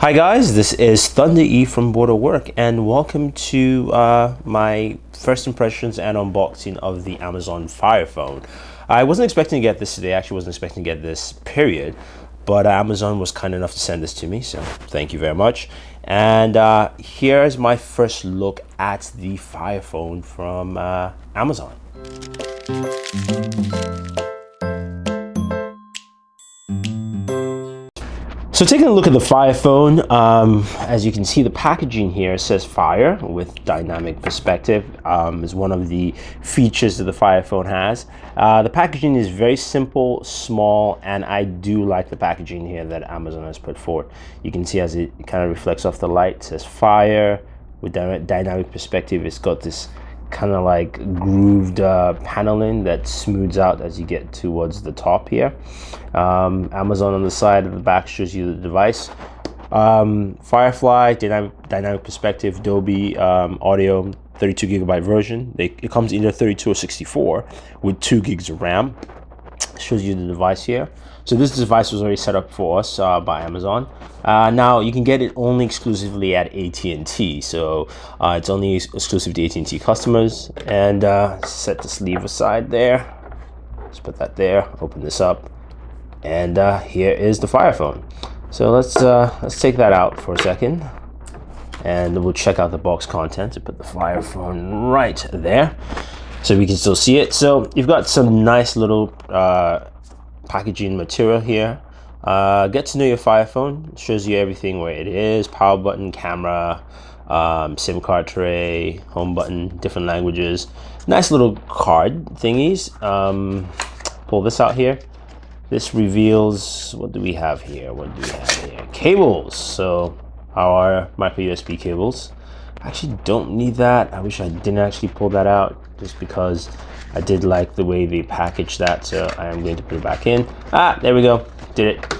Hi guys, this is Thunder E from Booredatwork, and welcome to my first impressions and unboxing of the Amazon Fire Phone. I wasn't expecting to get this today, actually wasn't expecting to get this period, but Amazon was kind enough to send this to me, so thank you very much. And here's my first look at the Fire Phone from Amazon. So taking a look at the Fire Phone, as you can see, the packaging here says Fire with dynamic perspective is one of the features that the Fire Phone has. The packaging is very simple, small, and I do like the packaging here that Amazon has put forward. You can see as it kind of reflects off the light, it says Fire with dynamic perspective. It's got this kind of like grooved paneling that smooths out as you get towards the top here. Amazon on the side of the back shows you the device. Firefly, dynamic perspective, Dolby audio, 32GB version. It comes either 32 or 64 with 2 gigs of RAM. Shows you the device here. So this device was already set up for us by Amazon. Now you can get it only exclusively at AT&T, so it's only exclusive to AT&T customers. And set the sleeve aside there. Let's put that there. Open this up, and here is the Fire Phone. So let's take that out for a second, and we'll check out the box contents. I put the Fire Phone right there, so we can still see it. So you've got some nice little packaging material here. Get to know your Fire Phone. It shows you everything, where it is, power button, camera, SIM card tray, home button, different languages. Nice little card thingies. Pull this out here. This reveals, what do we have here? What do we have here? Cables. So our micro USB cables. I actually don't need that. I wish I didn't actually pull that out, just because I did like the way they packaged that, so I am going to put it back in. There we go, did it.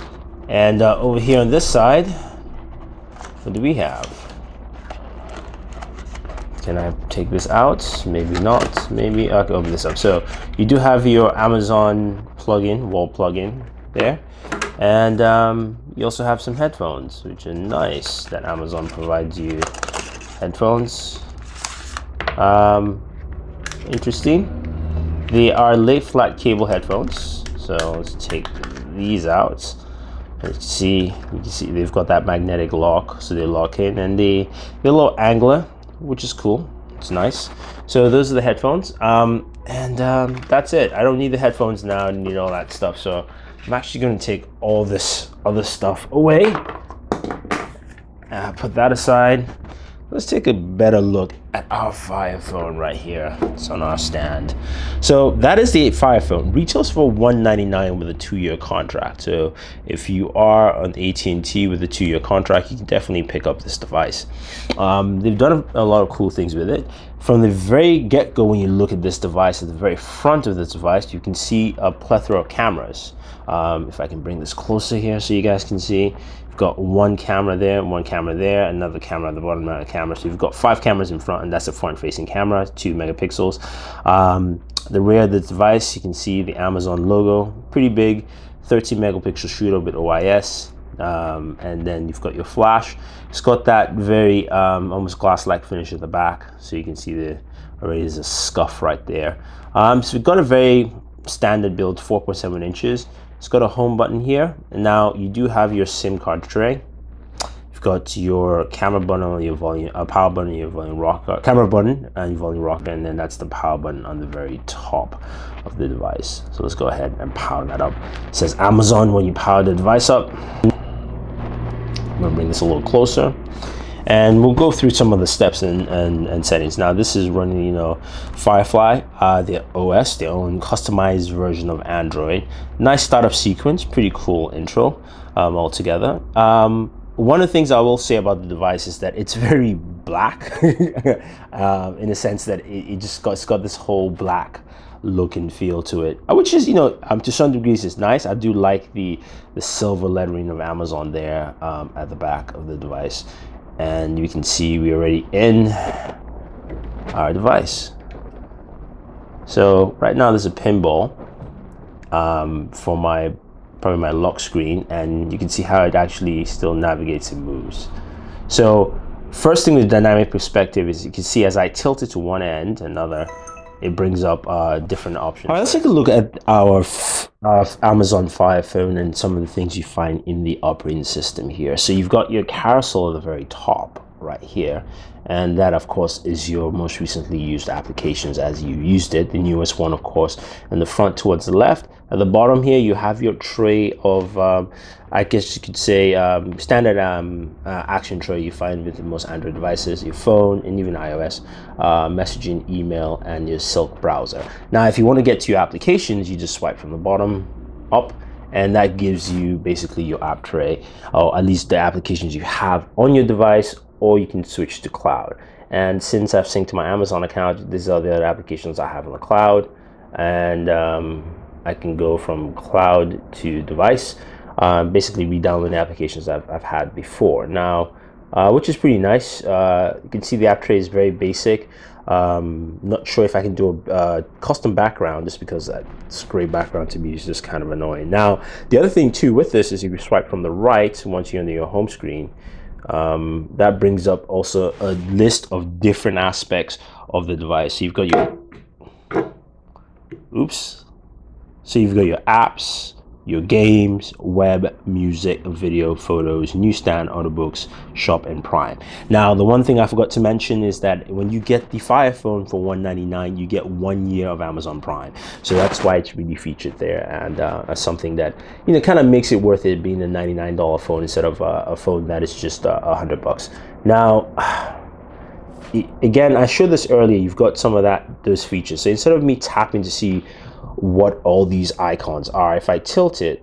And over here on this side, what do we have? Can I take this out? Maybe not, maybe I can open this up. So you do have your Amazon plug-in, wall plug-in there. And you also have some headphones, which are nice, that Amazon provides you headphones. Interesting, they are lay flat cable headphones, so let's take these out. Let's see, you can see they've got that magnetic lock, so they lock in, and the little angler, which is cool, it's nice. So those are the headphones, that's it. I don't need the headphones now, I need all that stuff, so I'm actually going to take all this other stuff away, put that aside. Let's take a better look at our Fire Phone right here. It's on our stand. So that is the Fire Phone. Retails for $199 with a 2-year contract. So if you are on AT&T with a 2-year contract, you can definitely pick up this device. They've done a lot of cool things with it. From the very get-go, when you look at this device, at the very front of this device, you can see a plethora of cameras. If I can bring this closer here so you guys can see, you've got one camera there, another camera at the bottom, another camera. So you've got 5 cameras in front, and that's a front-facing camera, 2 megapixels. The rear of the device, you can see the Amazon logo, pretty big, 13-megapixel shooter with OIS. And then you've got your flash. It's got that very almost glass-like finish at the back, so you can see there already is a scuff right there. So we've got a very standard build, 4.7 inches. It's got a home button here, and now you do have your SIM card tray. You've got your camera button, your volume, power button, your volume rocker, camera button, and your volume rocker, and then that's the power button on the very top of the device. So let's go ahead and power that up. It says Amazon when you power the device up. I'm gonna bring this a little closer, and we'll go through some of the steps and settings. Now this is running, you know, Firefly, their OS, their own customized version of Android. Nice startup sequence, pretty cool intro altogether. One of the things I will say about the device is that it's very black, in the sense that it's got this whole black look and feel to it, which is, you know, to some degrees it's nice. I do like the silver lettering of Amazon there at the back of the device, and you can see we're already in our device. So right now there's a pinball for my probably my lock screen, and you can see how it actually still navigates and moves. So first thing with dynamic perspective is you can see as I tilt it to one end, another, it brings up different options. All right, let's take a look at our Amazon Fire Phone and some of the things you find in the operating system here. So you've got your carousel at the very top right here, and that of course is your most recently used applications as you used it, the newest one of course, and the front towards the left. At the bottom here you have your tray of I guess you could say standard action tray you find with most Android devices, your phone and even iOS, messaging, email, and your Silk browser. Now if you want to get to your applications, you just swipe from the bottom up, and that gives you basically your app tray, or at least the applications you have on your device, or you can switch to cloud. And since I've synced to my Amazon account, these are the other applications I have on the cloud, and I can go from cloud to device, basically re-download the applications I've had before. Now, which is pretty nice. You can see the app tray is very basic. Not sure if I can do a custom background, just because that gray background to me is just kind of annoying. Now, the other thing too with this is if you swipe from the right, once you're on your home screen, that brings up also a list of different aspects of the device. So you've got your, so you've got your apps, your games, web, music, video, photos, newsstand, audiobooks, shop, and Prime. Now, the one thing I forgot to mention is that when you get the Fire Phone for $199, you get 1 year of Amazon Prime. So that's why it's really featured there, and that's something that, you know, kind of makes it worth it being a $99 phone instead of a phone that is just $100. Now, again, I showed this earlier. You've got some of those features. So instead of me tapping to see what all these icons are, if I tilt it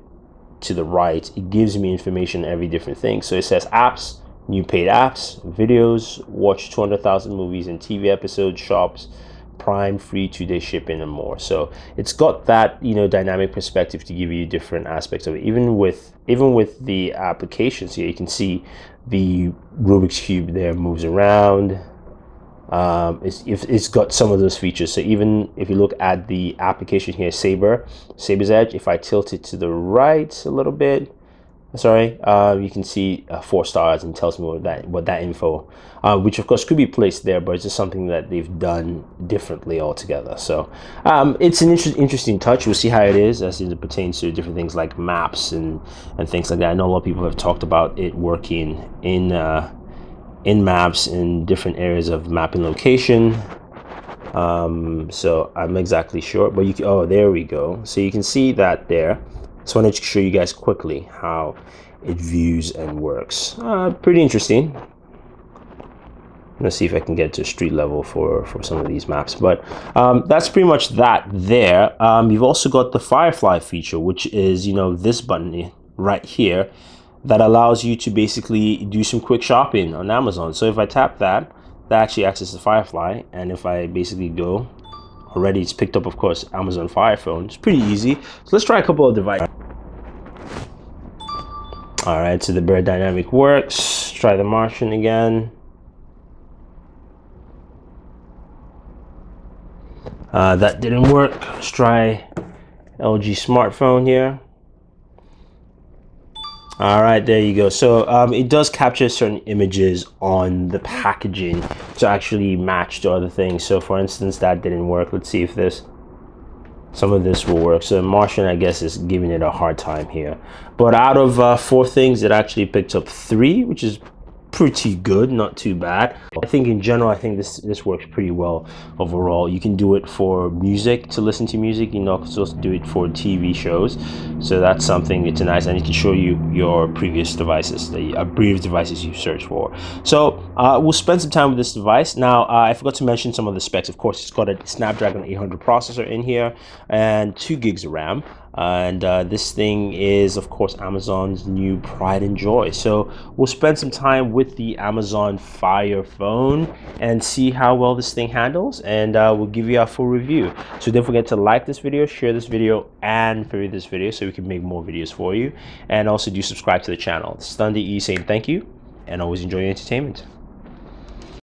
to the right, it gives me information on every different thing. So it says apps, new paid apps, videos, watch 200,000 movies and TV episodes, shops, Prime, free 2-day shipping, and more. So it's got that, you know, dynamic perspective to give you different aspects of it. Even with the applications here, you can see the Rubik's Cube there moves around. It's got some of those features. So even if you look at the application here, Saber's Edge, if I tilt it to the right a little bit, you can see 4 stars and tells me what that info, which of course could be placed there, but it's just something that they've done differently altogether. So it's an interesting touch. We'll see how it is as it pertains to different things like maps and things like that. I know a lot of people have talked about it working in maps in different areas of mapping location, so I'm exactly sure, but you can, oh, there we go, so you can see that there. Just wanted to show you guys quickly how it views and works. Pretty interesting. Let's see if I can get to street level for some of these maps, but that's pretty much that there. You've also got the Firefly feature, which is, you know, this button right here that allows you to basically do some quick shopping on Amazon. So if I tap that, that actually accesses the Firefly, and if I basically go, already it's picked up, of course, Amazon Fire Phone. It's pretty easy. So let's try a couple of devices. All right, so the Bird Dynamic works. Try the Martian again. That didn't work. Let's try LG smartphone here. All right, there you go. So it does capture certain images on the packaging to actually match to other things. So for instance, that didn't work. Let's see if some of this will work. So Martian, I guess, is giving it a hard time here. But out of 4 things, it actually picked up 3, which is pretty good, not too bad. I think in general, I think this works pretty well overall. You can do it for music, to listen to music. You know, also do it for TV shows. So that's something. It's nice, and it can show you your previous devices, the previous devices you search for. So we'll spend some time with this device. Now, I forgot to mention some of the specs. Of course, it's got a Snapdragon 800 processor in here and 2 gigs of RAM. And this thing is, of course, Amazon's new pride and joy. So we'll spend some time with the Amazon Fire Phone and see how well this thing handles, and we'll give you our full review. So don't forget to like this video, share this video, and favorite this video so we can make more videos for you. And also do subscribe to the channel. This is Thunder E saying thank you, and always enjoy your entertainment.